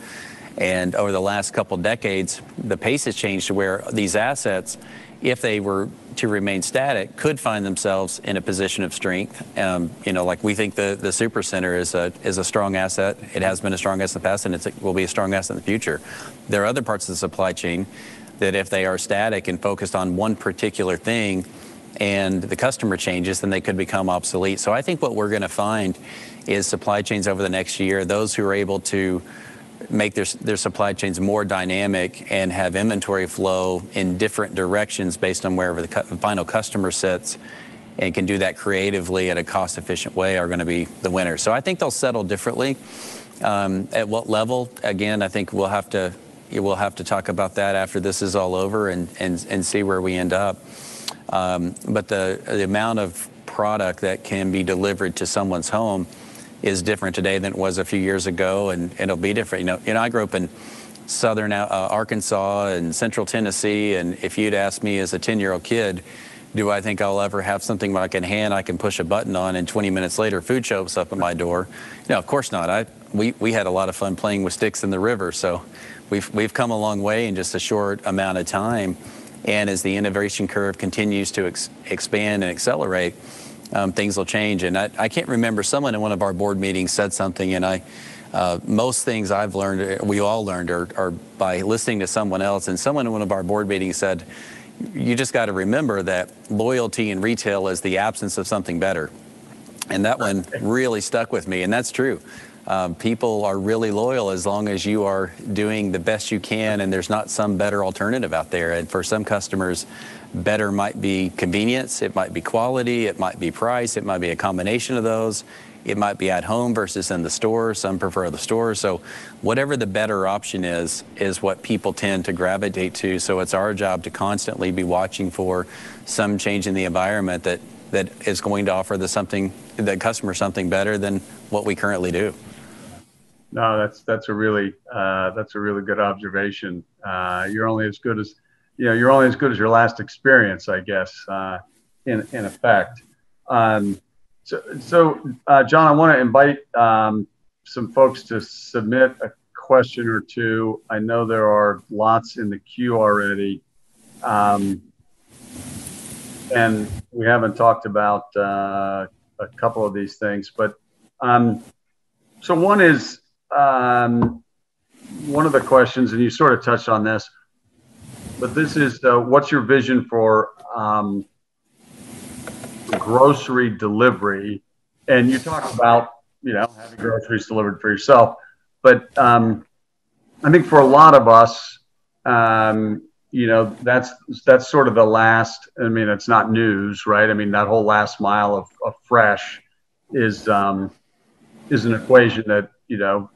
And over the last couple decades, the pace has changed to where these assets, if they were to remain static, could find themselves in a position of strength. You know, like we think the Supercenter is a strong asset. It has been a strong asset in the past, and it will be a strong asset in the future. There are other parts of the supply chain that, if they are static and focused on one particular thing, and the customer changes, then they could become obsolete. So I think what we're going to find is supply chains over the next year, those who are able to make their supply chains more dynamic and have inventory flow in different directions based on wherever the final customer sits, and can do that creatively at a cost-efficient way, are going to be the winners. So I think they'll settle differently. At what level? Again, I think we'll have to talk about that after this is all over and see where we end up. But the amount of product that can be delivered to someone's home is different today than it was a few years ago, and it'll be different. You know, I grew up in southern Arkansas and central Tennessee, and if you'd asked me as a 10-year-old kid, do I think I'll ever have something like in hand I can push a button on and 20 minutes later food shows up at my door? No, of course not. We had a lot of fun playing with sticks in the river, so we've come a long way in just a short amount of time. And as the innovation curve continues to expand and accelerate, things will change. And I can't remember, someone in one of our board meetings said something, and most things I've learned, we all learned, are by listening to someone else. And someone in one of our board meetings said, you just got to remember that loyalty in retail is the absence of something better. And that one really stuck with me, and that's true. People are really loyal as long as you are doing the best you can and there's not some better alternative out there. And for some customers, better might be convenience, it might be quality, it might be price, it might be a combination of those. It might be at home versus in the store. Some prefer the store. So whatever the better option is what people tend to gravitate to. So it's our job to constantly be watching for some change in the environment that is going to offer the customer something better than what we currently do. No, that's a really good observation. You're only as good as, you know, you're only as good as your last experience, I guess, in effect. So John, I want to invite some folks to submit a question or two. I know there are lots in the queue already. And we haven't talked about a couple of these things, but so one is one of the questions, and you sort of touched on this, but this is what's your vision for grocery delivery? And you talk about, you know, having groceries delivered for yourself, but I think for a lot of us, you know, that's sort of the last, I mean, it's not news, right? I mean, that whole last mile of fresh is an equation that, you know,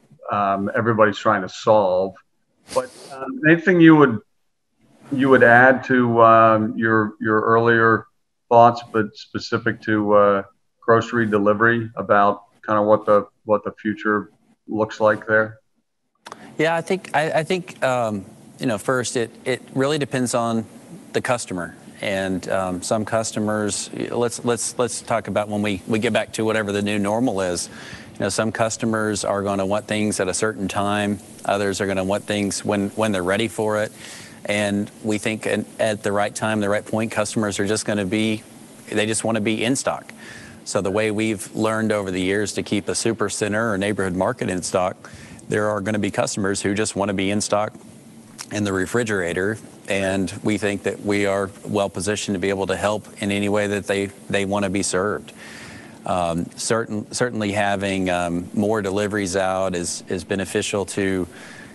everybody's trying to solve. But anything you would add to your earlier thoughts, but specific to grocery delivery about kind of what the future looks like there? Yeah, I think you know, first, it really depends on the customer, and some customers. Let's talk about when we get back to whatever the new normal is. You know, some customers are going to want things at a certain time. Others are going to want things when they're ready for it. And we think at the right time, the right point, customers are just going to be, they just want to be in stock. So the way we've learned over the years to keep a super center or neighborhood market in stock, there are going to be customers who just want to be in stock in the refrigerator, and we think that we are well positioned to be able to help in any way that they want to be served. Certainly having more deliveries out is beneficial to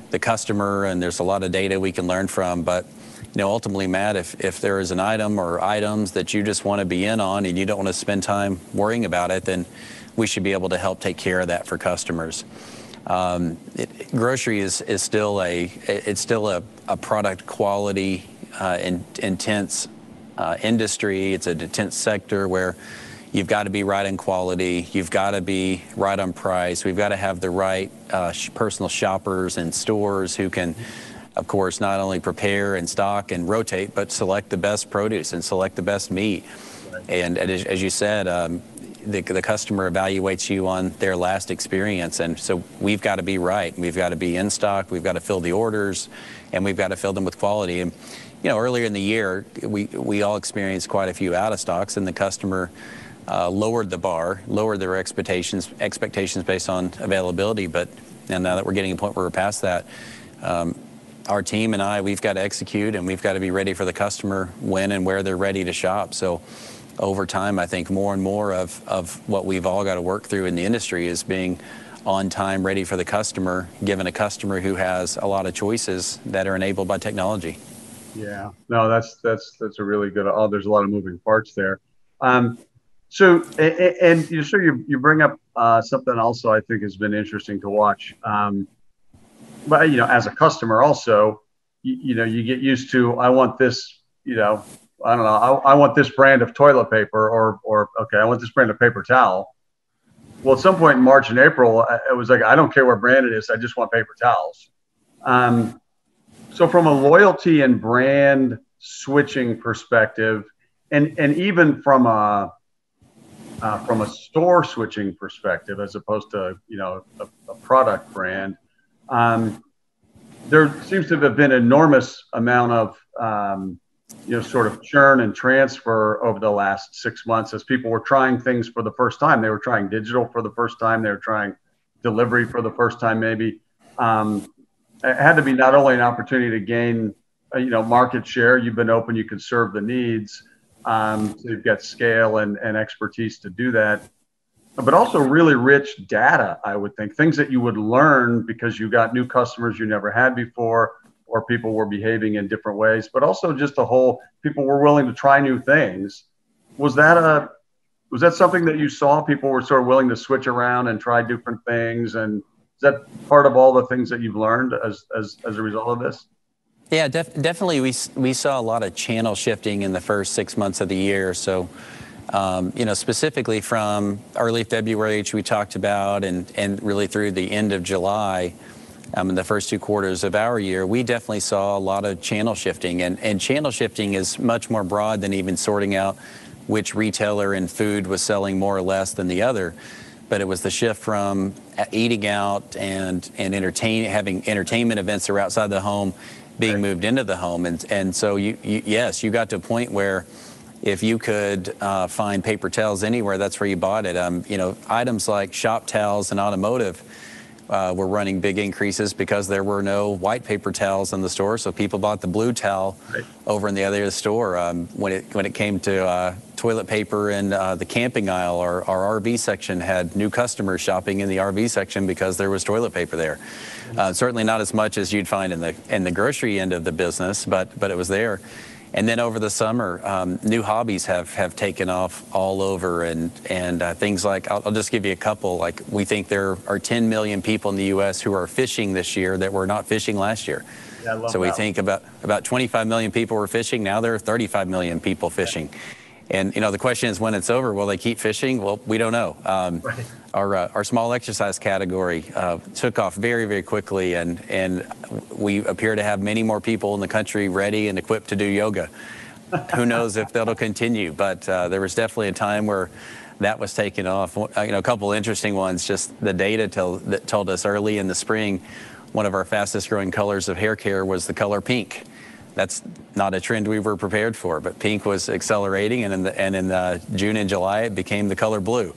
the customer, and there's a lot of data we can learn from. But you know, ultimately, Matt, if there is an item or items that you just want to be in on and you don't want to spend time worrying about it, then we should be able to help take care of that for customers. Grocery is still a product quality intense industry. It's an intense sector where you've got to be right in quality. You've got to be right on price. We've got to have the right personal shoppers and stores who can, of course, not only prepare and stock and rotate, but select the best produce and select the best meat. And as you said, the customer evaluates you on their last experience, and so we've got to be right. We've got to be in stock. We've got to fill the orders, and we've got to fill them with quality. And you know, earlier in the year, we all experienced quite a few out of stocks, and the customer lowered the bar, lowered their expectations based on availability. But and now that we're getting to a point where we're past that, our team and I, we've got to execute, and we've got to be ready for the customer when and where they're ready to shop. So over time, I think more and more of what we've all got to work through in the industry is being on time, ready for the customer, given a customer who has a lot of choices that are enabled by technology. Yeah, no, that's a really good, oh, there's a lot of moving parts there. So, and you're sure you bring up something also I think has been interesting to watch. But, you know, as a customer also, you know, you get used to, I want this, you know, I don't know. I want this brand of toilet paper, or okay, I want this brand of paper towel. Well, at some point in March and April, I was like, I don't care what brand it is. I just want paper towels. So from a loyalty and brand switching perspective, and even from a store switching perspective, as opposed to, you know, a product brand, there seems to have been an enormous amount of you know, sort of churn and transfer over the last 6 months as people were trying things for the first time. They were trying digital for the first time. They were trying delivery for the first time, maybe. It had to be not only an opportunity to gain, you know, market share. You've been open. You can serve the needs. So you've got scale and expertise to do that. But also really rich data, I would think. Things that you would learn because you got new customers you never had before, or people were behaving in different ways, but also just the whole, people were willing to try new things. Was that something that you saw? People were sort of willing to switch around and try different things, and is that part of all the things that you've learned as a result of this? Yeah, definitely. We saw a lot of channel shifting in the first 6 months of the year. So, you know, specifically from early February, which we talked about, and really through the end of July, in the first two quarters of our year, we definitely saw a lot of channel shifting, and channel shifting is much more broad than even sorting out which retailer in food was selling more or less than the other, but it was the shift from eating out and having entertainment events that were outside the home being moved into the home. And so, yes, you got to a point where if you could find paper towels anywhere, that's where you bought it. You know, items like shop towels and automotive were running big increases because there were no white paper towels in the store, so people bought the blue towel over in the other store. When it came to toilet paper and the camping aisle, our RV section had new customers shopping in the RV section because there was toilet paper there. Certainly not as much as you'd find in the grocery end of the business, but it was there. And then over the summer, new hobbies have taken off all over, and things like, I'll just give you a couple. Like, we think there are 10 million people in the U.S. who are fishing this year that were not fishing last year. Yeah, I love so that. We think about 25 million people were fishing. Now there are 35 million people fishing. Yeah. And, you know, the question is, when it's over, will they keep fishing? Well, we don't know. Our small exercise category took off very, very quickly, and we appear to have many more people in the country ready and equipped to do yoga. Who knows if that'll continue, but there was definitely a time where that was taken off. You know, a couple interesting ones, just the data that told us early in the spring, one of our fastest growing colors of hair care was the color pink. That's not a trend we were prepared for, but pink was accelerating, and in June and July, it became the color blue.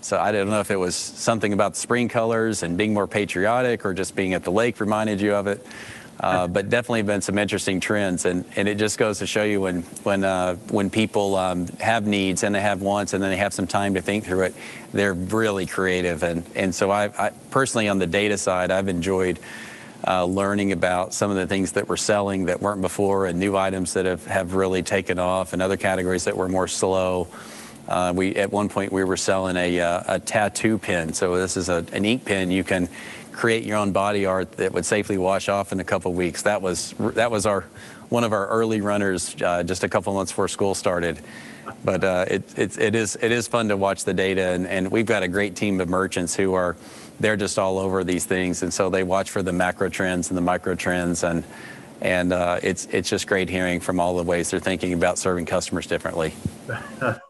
So I don't know if it was something about the spring colors and being more patriotic, or just being at the lake reminded you of it, but definitely been some interesting trends, and it just goes to show you when people have needs and they have wants and then they have some time to think through it, they're really creative, and so I personally, on the data side, I've enjoyed learning about some of the things that we're selling that weren't before, and new items that have really taken off, and other categories that were more slow. At one point, we were selling a tattoo pen. So this is an ink pen. You can create your own body art that would safely wash off in a couple of weeks. That was one of our early runners, just a couple months before school started. But it is fun to watch the data, and we've got a great team of merchants who are. They're just all over these things, and so they watch for the macro trends and the micro trends, and it's just great hearing from all the ways they're thinking about serving customers differently.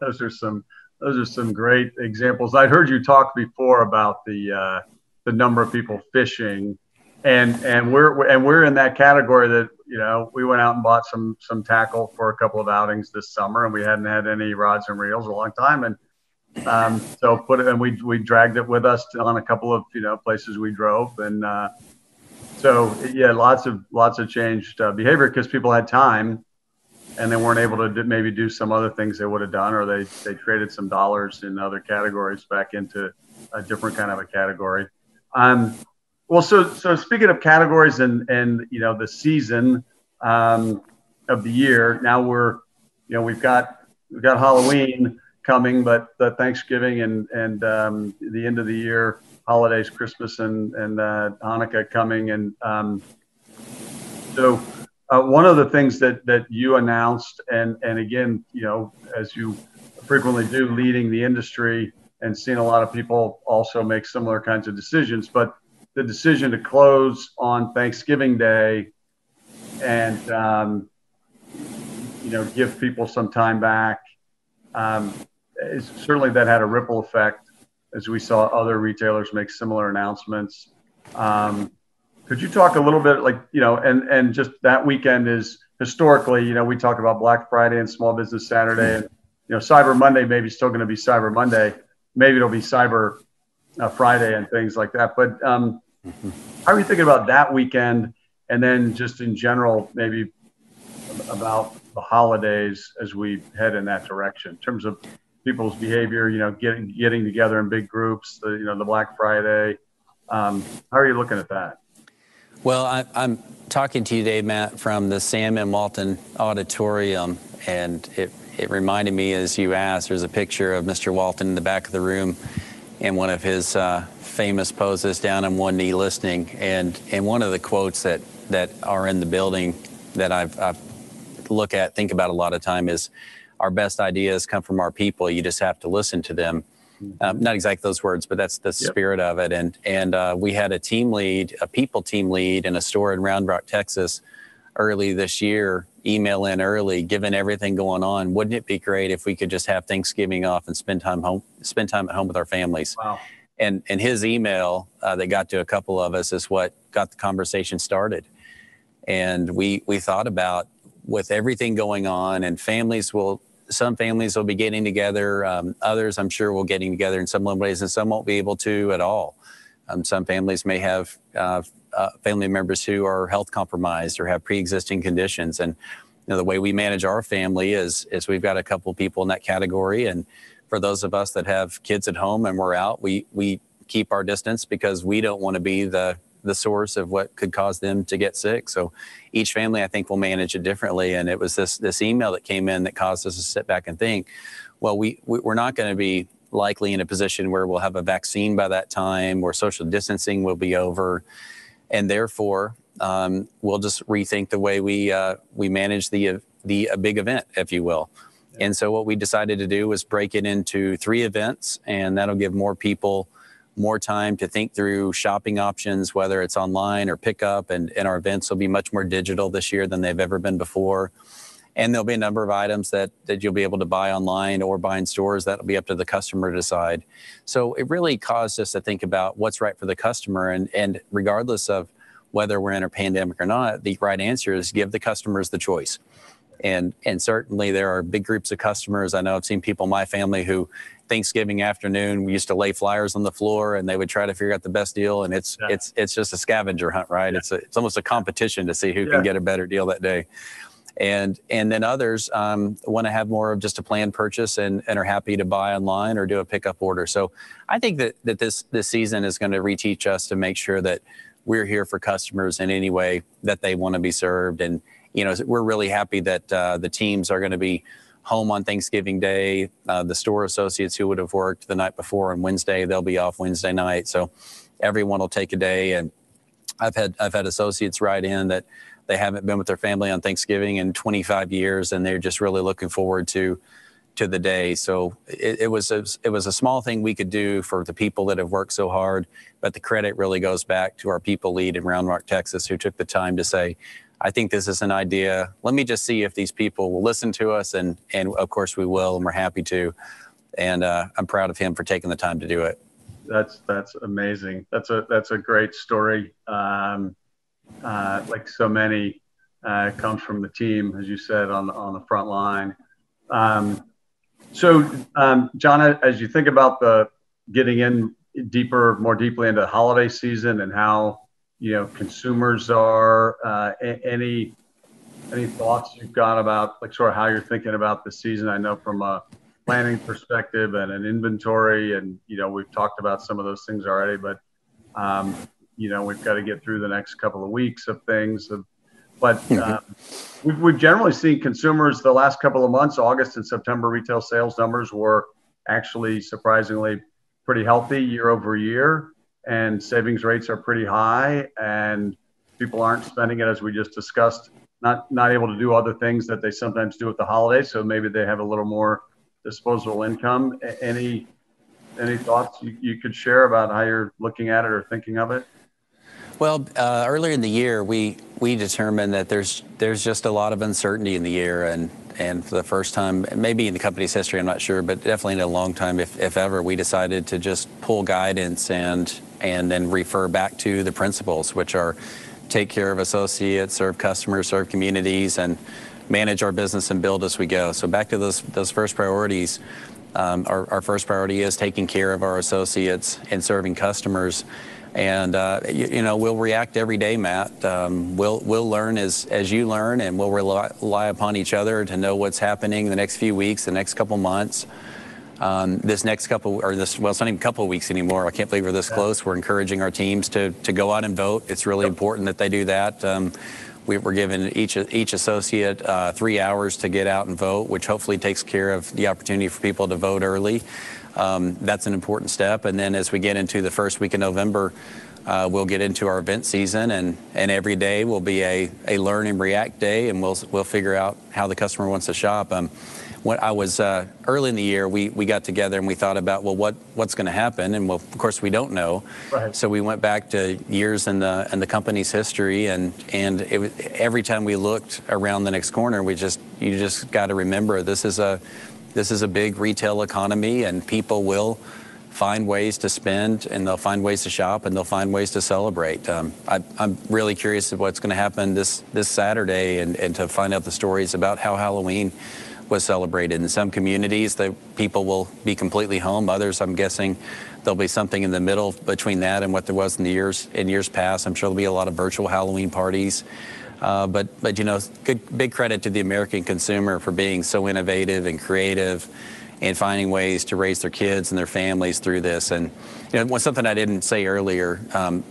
Those are some great examples. I'd heard you talk before about the number of people fishing, and we're in that category that, you know, we went out and bought some tackle for a couple of outings this summer, and we hadn't had any rods and reels in a long time, and. So put it, and we dragged it with us on a couple of, you know, places we drove, and so yeah, lots of changed behavior because people had time, and they weren't able to maybe do some other things they would have done, or they traded some dollars in other categories back into a different kind of a category. Well, so speaking of categories and you know, the season of the year, now we've got Halloween coming, but the Thanksgiving and the end of the year holidays, Christmas and Hanukkah coming, so one of the things that you announced, and again, you know, as you frequently do, leading the industry and seeing a lot of people also make similar kinds of decisions, but the decision to close on Thanksgiving Day and you know, give people some time back, certainly that had a ripple effect as we saw other retailers make similar announcements. Could you talk a little bit, like, you know, and just that weekend is historically, you know, we talk about Black Friday and Small Business Saturday, and, you know, Cyber Monday maybe still going to be Cyber Monday. Maybe it'll be Cyber Friday and things like that. But how are you thinking about that weekend, and then just in general, maybe about the holidays as we head in that direction in terms of people's behavior, you know, getting together in big groups, the, you know, the Black Friday. How are you looking at that? Well, I'm talking to you today, Matt, from the Sam and Walton Auditorium, and it reminded me, as you asked, there's a picture of Mr. Walton in the back of the room in one of his famous poses, down on one knee listening, and one of the quotes that are in the building that I've look at, think about a lot of time is, our best ideas come from our people. You just have to listen to them. Not exactly those words, but that's the spirit of it. And we had a team lead, a people team lead in a store in Round Rock, Texas early this year, email in early, given everything going on, wouldn't it be great if we could just have Thanksgiving off and spend time at home with our families? Wow. And his email that got to a couple of us is what got the conversation started. And we thought about, with everything going on, and some families will be getting together. Others, I'm sure, will getting together in some ways, and some won't be able to at all. Some families may have family members who are health compromised or have pre-existing conditions. And you know, the way we manage our family is we've got a couple people in that category. And for those of us that have kids at home and we're out, we keep our distance because we don't want to be the source of what could cause them to get sick. So each family, I think, will manage it differently. And it was this email that came in that caused us to sit back and think, well, we're not going to be likely in a position where we'll have a vaccine by that time, where social distancing will be over. And therefore, we'll just rethink the way we manage the big event, if you will. Yeah. And so what we decided to do was break it into 3 events, and that'll give more people more time to think through shopping options, whether it's online or pickup, and our events will be much more digital this year than they've ever been before. And there'll be a number of items that you'll be able to buy online or buy in stores. That'll be up to the customer to decide. So it really caused us to think about what's right for the customer. And regardless of whether we're in a pandemic or not, the right answer is give the customers the choice. And certainly there are big groups of customers. I know I've seen people in my family who Thanksgiving afternoon, we used to lay flyers on the floor and they would try to figure out the best deal. And it's just a scavenger hunt, right? Yeah. It's almost a competition to see who can get a better deal that day. And then others want to have more of just a planned purchase and are happy to buy online or do a pickup order. So I think that this season is going to reteach us to make sure that we're here for customers in any way that they want to be served. And, you know, we're really happy that the teams are going to be home on Thanksgiving Day. The store associates who would have worked the night before on Wednesday, they'll be off Wednesday night. So everyone will take a day. And I've had associates write in that they haven't been with their family on Thanksgiving in 25 years, and they're just really looking forward to the day. So it was a small thing we could do for the people that have worked so hard, but the credit really goes back to our people lead in Round Rock, Texas, who took the time to say, I think this is an idea. Let me just see if these people will listen to us, and of course we will, and we're happy to. And I'm proud of him for taking the time to do it. That's amazing. That's a great story. Like so many, comes from the team, as you said, on the front line. So, John, as you think about getting in more deeply into the holiday season and how, you know, consumers are, any thoughts you've got about like sort of how you're thinking about the season? I know from a planning perspective and an inventory, and, you know, we've talked about some of those things already, but, you know, we've got to get through the next couple of weeks of things. But we've generally seen consumers the last couple of months, August and September retail sales numbers were actually surprisingly pretty healthy year over year. And savings rates are pretty high and people aren't spending it, as we just discussed, not able to do other things that they sometimes do at the holidays. So maybe they have a little more disposable income. Any thoughts you could share about how you're looking at it or thinking of it? Well, earlier in the year, we determined that there's just a lot of uncertainty in the year, and for the first time, maybe in the company's history, I'm not sure, but definitely in a long time, if ever, we decided to just pull guidance and then refer back to the principles, which are take care of associates, serve customers, serve communities, and manage our business and build as we go. So back to those first priorities. Our first priority is taking care of our associates and serving customers. And, you know, we'll react every day, Matt. We'll learn as you learn, and we'll rely upon each other to know what's happening the next few weeks, the next couple months. It's not even a couple of weeks anymore. I can't believe we're this close. We're encouraging our teams to go out and vote. It's really important that they do that. We're giving each associate 3 hours to get out and vote, which hopefully takes care of the opportunity for people to vote early. That's an important step. And then as we get into the first week of November, we'll get into our event season, and every day will be a learn and react day, and we'll figure out how the customer wants to shop. when I was early in the year, we got together and we thought about, well, what's going to happen? And well, of course, we don't know. Right. So we went back to years in the company's history, and every time we looked around the next corner, you just got to remember this is a big retail economy, and people will find ways to spend, and they'll find ways to shop, and they'll find ways to celebrate. I'm really curious of what's going to happen this Saturday, and to find out the stories about how Halloween was celebrated. In some communities, the people will be completely home. Others, I'm guessing, there'll be something in the middle between that and what there was in years past. I'm sure there'll be a lot of virtual Halloween parties. But you know, big credit to the American consumer for being so innovative and creative, and finding ways to raise their kids and their families through this. And you know, something I didn't say earlier,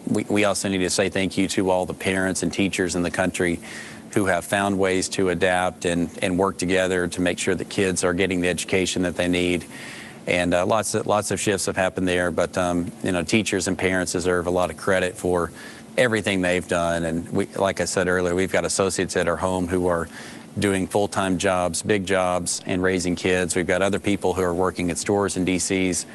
we also need to say thank you to all the parents and teachers in the country who have found ways to adapt and work together to make sure that kids are getting the education that they need. And lots of shifts have happened there, but you know, teachers and parents deserve a lot of credit for everything they've done. And we, like I said earlier, we've got associates at our home who are doing full-time jobs, big jobs, and raising kids. We've got other people who are working at stores and DCs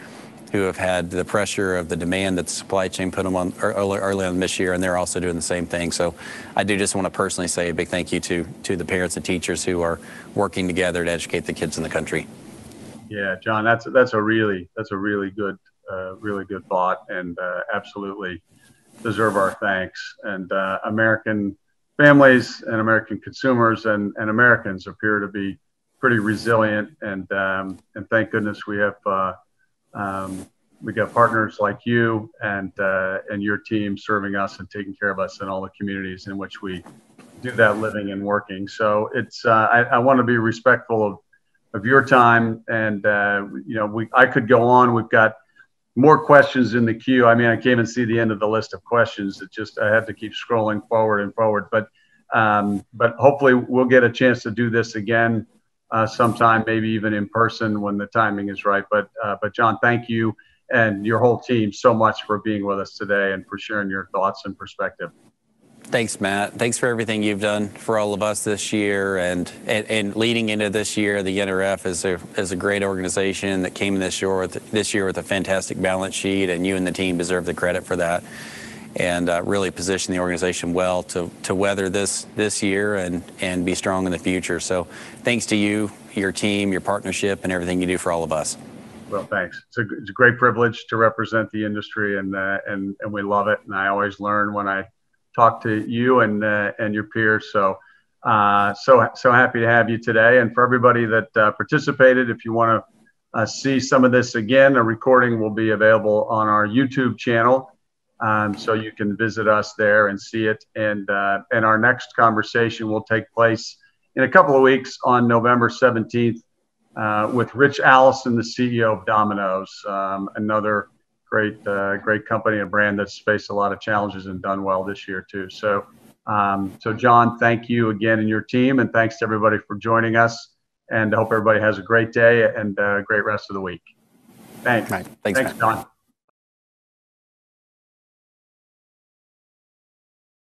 who have had the pressure of the demand that the supply chain put them on early on this year, and they're also doing the same thing. So I do just want to personally say a big thank you to the parents and teachers who are working together to educate the kids in the country. Yeah, John, that's a really good thought, and absolutely deserve our thanks. And American families and American consumers and Americans appear to be pretty resilient, and thank goodness we got partners like you and your team serving us and taking care of us in all the communities in which we do that living and working. So it's I want to be respectful of your time, and you know, I could go on. We've got more questions in the queue. I mean, I can't even see the end of the list of questions. I had to keep scrolling forward and forward. But hopefully we'll get a chance to do this again sometime, maybe even in person when the timing is right. But John, thank you and your whole team so much for being with us today and for sharing your thoughts and perspective. Thanks, Matt. Thanks for everything you've done for all of us this year, and leading into this year. The NRF is a great organization that came this year with a fantastic balance sheet, and you and the team deserve the credit for that, and really positioned the organization well to weather this year and be strong in the future. So thanks to you, your team, your partnership, and everything you do for all of us. Well, thanks. It's a great privilege to represent the industry, and we love it. And I always learn when I talk to you and your peers. So, so happy to have you today. And for everybody that participated, if you want to see some of this again, a recording will be available on our YouTube channel. So you can visit us there and see it. And our next conversation will take place in a couple of weeks on November 17th with Rich Allison, the CEO of Domino's, another great company, a brand that's faced a lot of challenges and done well this year too. So, so John, thank you again and your team, and thanks to everybody for joining us. And I hope everybody has a great day and a great rest of the week. Thanks. Right. Thanks, John.